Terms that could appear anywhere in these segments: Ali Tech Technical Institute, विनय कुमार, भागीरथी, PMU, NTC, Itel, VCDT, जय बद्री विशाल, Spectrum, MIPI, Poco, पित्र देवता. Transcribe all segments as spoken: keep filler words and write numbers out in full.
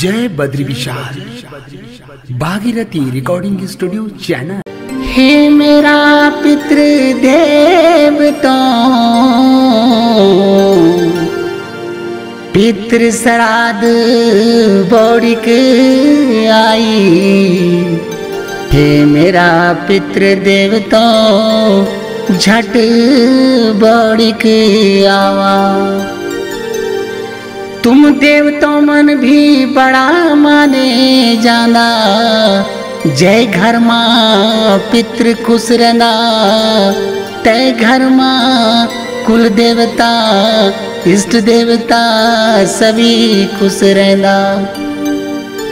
जय बद्री विशाल भागीरथी recording studio channel. हे मेरा पित्र देवता पित्र श्राद्ध बौड़िक आई। हे मेरा पित्र देवता झट बौड़िक आवा। तुम देवता मन भी बड़ा माने जाना। जय घर माँ पितृ खुश रहना। तय घर माँ कुल देवता इष्ट देवता सभी खुश रहना।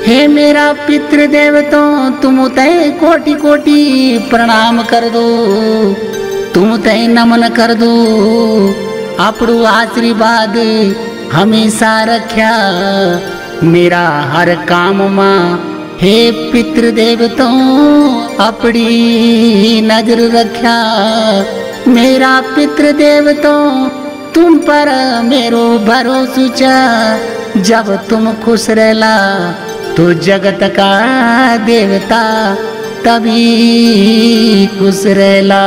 हे मेरा पितृ देवताओं तुम तय कोटि कोटि प्रणाम कर दो। तुम तय नमन कर दो। आपड़ू आशीर्वाद हमेशा रख्या मेरा हर काम माँ। हे पित्र देवताओं अपनी नजर रख्या मेरा पित्र देवताओं। तुम पर मेरो भरोसा छा। जब तुम खुश रहला तो जगत का देवता तभी खुश रहला।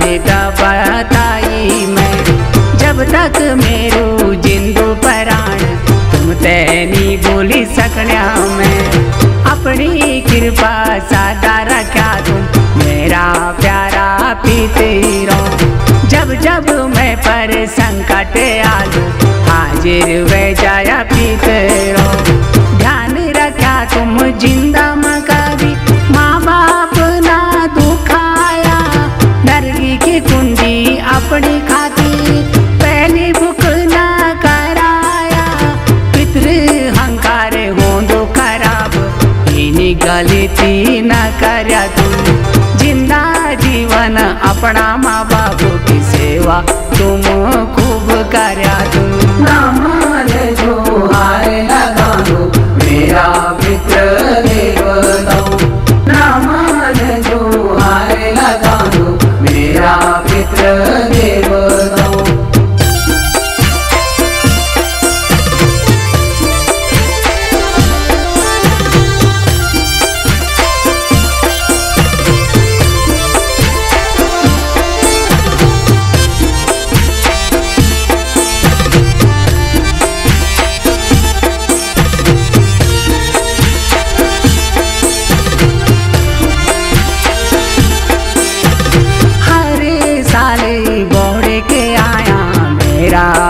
बेटा बताई मैं, जब तक मेरू जिंदू प्राण तुम तैनी बोली सकना मैं। अपनी कृपा सादा रखा तुम मेरा प्यारा पितरो, जब जब मैं पर संकट आलू हाजिर वे जाया पितरो। ध्यान रखा तुम जिंदा मकाबी माँ बाप ना दुखाया, नरगी की कुंडी अपनी खाती पहले बुक ना कराया। पितृ हंकार हो दो खराब इनी गलती ना करा तू, जिंदा जीवन अपना माँ बाप की सेवा तुम खूब करा तू। नाम जो हार लगा दो मेरा पित्र देवता, नाम जो हार लगा दो मेरा पित्र देवता।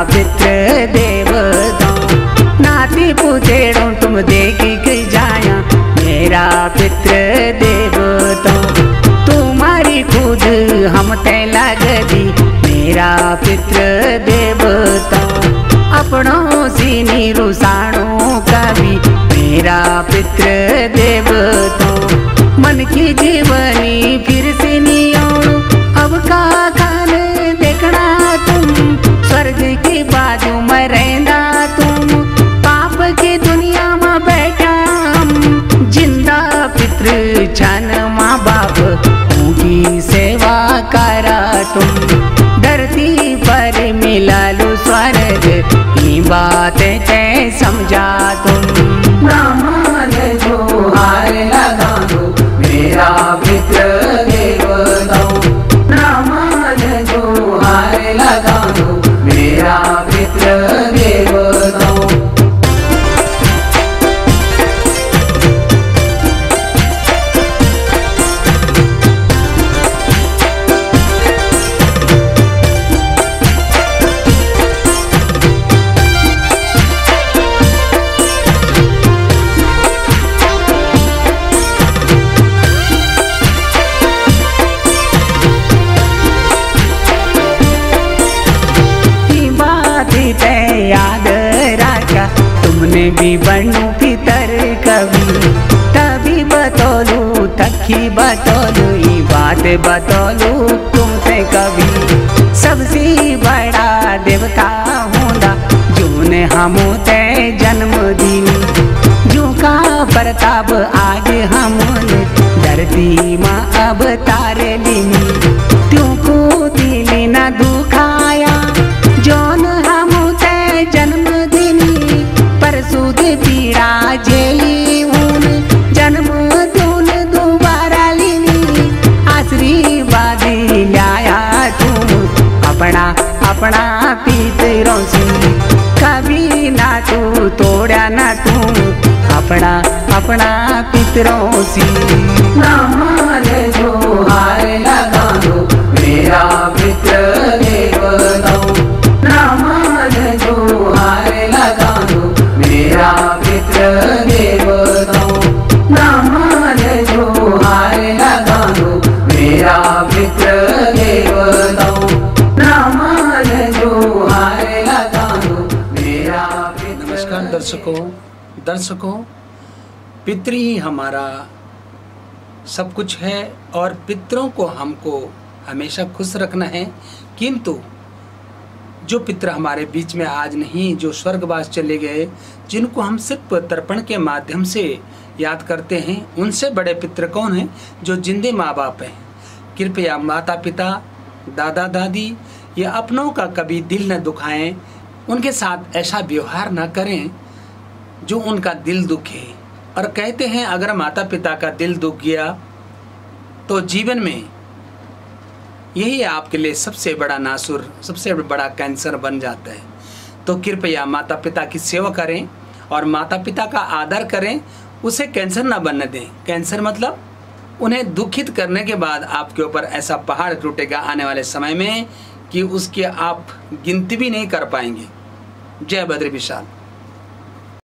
पित्र देवता नाती पुतेरों तुम देखी गई जाया मेरा पित्र देवता। तुम्हारी खुद हम ते लगती मेरा पित्र देवता, अपनों से निरुसाणों का भी मेरा पित्र देवता। मन की जीवनी फिर से नियोणु अब का काल देखना तुम, स्वर्ग की बाजू में रहना तुम पाप की दुनिया में बैठा हम। जिंदा पितृ जन माँ बाप उनकी सेवा करा तुम, धरती पर मिला लो स्वर्ग की बातें ते समझा तुम। ब्राह्मण जो हार लगा दो मेरा पितृ देवता, ब्राह्मण जो हार लगा दो मेरा पित्र देवता। तुमने भी बनू पितर कवि तभी बतौलू तकी बतौलू ये बात बतौलू तुमसे कवि। सबसे बड़ा देवता होंदा जूने हमू ते जन्म दी, जो का प्रताप आज हमने धरती माँ अब तारे लीनी। त्यों को दिली ना दुखाया जौन हमू ते जन्म पीड़ा जेली उन जन्म तुन दोबारा लीनी। आशीर्वाद लाया तुम अपना अपना पितरों से, कभी ना तू तोड़ा ना तू अपना अपना पितरों से। नाम जो हार लगा दो मेरा पित्र देवता, नाम जो हार लगा दो मेरा पित्र देवता। ब्राह्मण जो हार लगा दो मेरा पित्र देवता, ब्राह्मण जो हार लगा दो मेरा पित्र। नमस्कार दर्शकों दर्शकों पितृ ही हमारा सब कुछ है, और पितरों को हमको हमेशा खुश रखना है। किंतु जो पितर हमारे बीच में आज नहीं, जो स्वर्गवास चले गए, जिनको हम सिर्फ तर्पण के माध्यम से याद करते हैं, उनसे बड़े पितर कौन हैं? जो जिंदे माँ बाप हैं। कृपया माता पिता दादा दादी या अपनों का कभी दिल न दुखाएं, उनके साथ ऐसा व्यवहार न करें जो उनका दिल दुखे। और कहते हैं अगर माता पिता का दिल दुख गया तो जीवन में यही आपके लिए सबसे बड़ा नासुर, सबसे बड़ा कैंसर बन जाता है। तो कृपया माता पिता की सेवा करें और माता पिता का आदर करें, उसे कैंसर ना बनने दें। कैंसर मतलब उन्हें दुखित करने के बाद आपके ऊपर ऐसा पहाड़ टूटेगा आने वाले समय में कि उसके आप गिनती भी नहीं कर पाएंगे। जय बद्री विशाल।